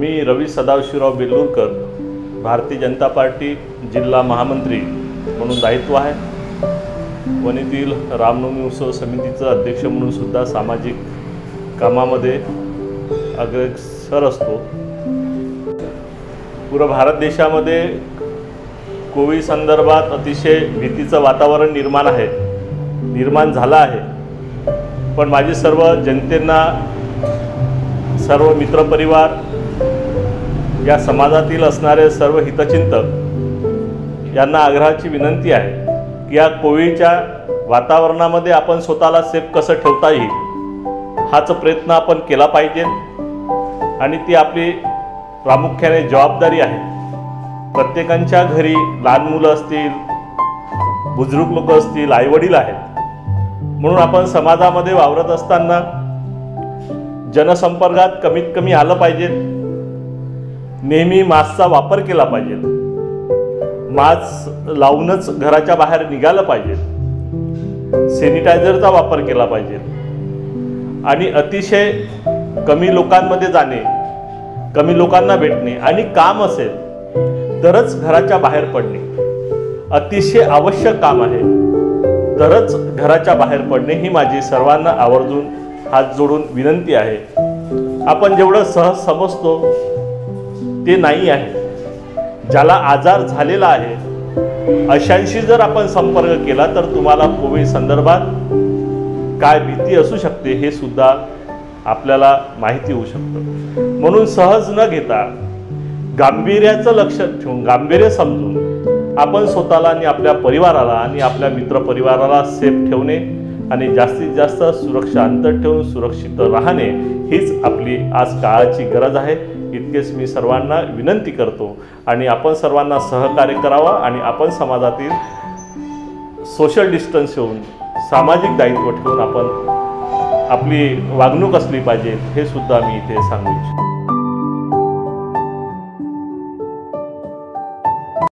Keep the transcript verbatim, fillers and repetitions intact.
मी रवी Sadashivrao बेलूरकर Bharatiya Janata party जिल्हा महामंत्री म्हणून दायित्व आहे. वणीतील रामनवमी उत्सव समितीचा अध्यक्ष म्हणून सुद्धा सामाजिक कामामध्ये अग्रेसर असतो. पूर्ण भारत देशामध्ये कोविड संदर्भात अतिशय भीतीचं वातावरण निर्माण आहे निर्माण झालं आहे. पण माझी सर्व जनतेना, सर्व मित्रपरिवार, या समाजातील असणारे सर्व हितचिंतक यांना आग्रहाची विनंती आहे की या कोविडच्या वातावरणामध्ये आपण स्वतःला सेफ कसं ठेवता येईल हाच प्रयत्न आपण केला पाहिजे आणि ती आपली प्रामुख्याने जबाबदारी आहे. प्रत्येकांच्या घरी लहान मुलं असतील, बुजुर्ग लोक असतील, आईवडील आहेत. म्हणून आपण समाजामध्ये वावरत असताना जनसंपर्कात कमीत कमी आलं पाहिजे. नेहमी मास्कचा वापर केला पाहिजे, मास्क लावूनच घराच्या बाहेर निघालं पाहिजे, सॅनिटायझरचा वापर केला पाहिजे आणि अतिशय कमी लोकांमध्ये जाणे, कमी लोकांना भेटणे आणि काम असेल तरच घराच्या बाहेर पडणे अतिशय आवश्यक काम आहे. तरच घराच्या बाहेर पडणे ही माझी सर्वांना आवर्जून हात जोडून विनंती आहे. आपण जेवढं सहज समजतो ते नाही आहे. ज्याला आजार झालेला आहे अशांशी जर आपण संपर्क केला तर तुम्हाला कोविड संदर्भात काय भीती असू शकते हे सुद्धा आपल्याला माहिती होऊ शकतं. म्हणून सहज न घेता गांभीर्याचं लक्ष ठेवून, गांभीर्य समजून आपण स्वतःला आणि आपल्या परिवाराला आणि आपल्या मित्रपरिवाराला सेफ ठेवणे आणि जास्तीत जास्त सुरक्षा अंतर ठेवून सुरक्षित राहणे हीच आपली आज काळाची गरज आहे. इतकेच मी सर्वांना विनंती करतो आणि आपण सर्वांना सहकार्य करावा आणि आपण समाजातील सोशल डिस्टन्स ठेवून, सामाजिक दायित्व ठेवून आपण आपली वागणूक असली पाहिजे हे सुद्धा मी इथे सांगू इच्छितो.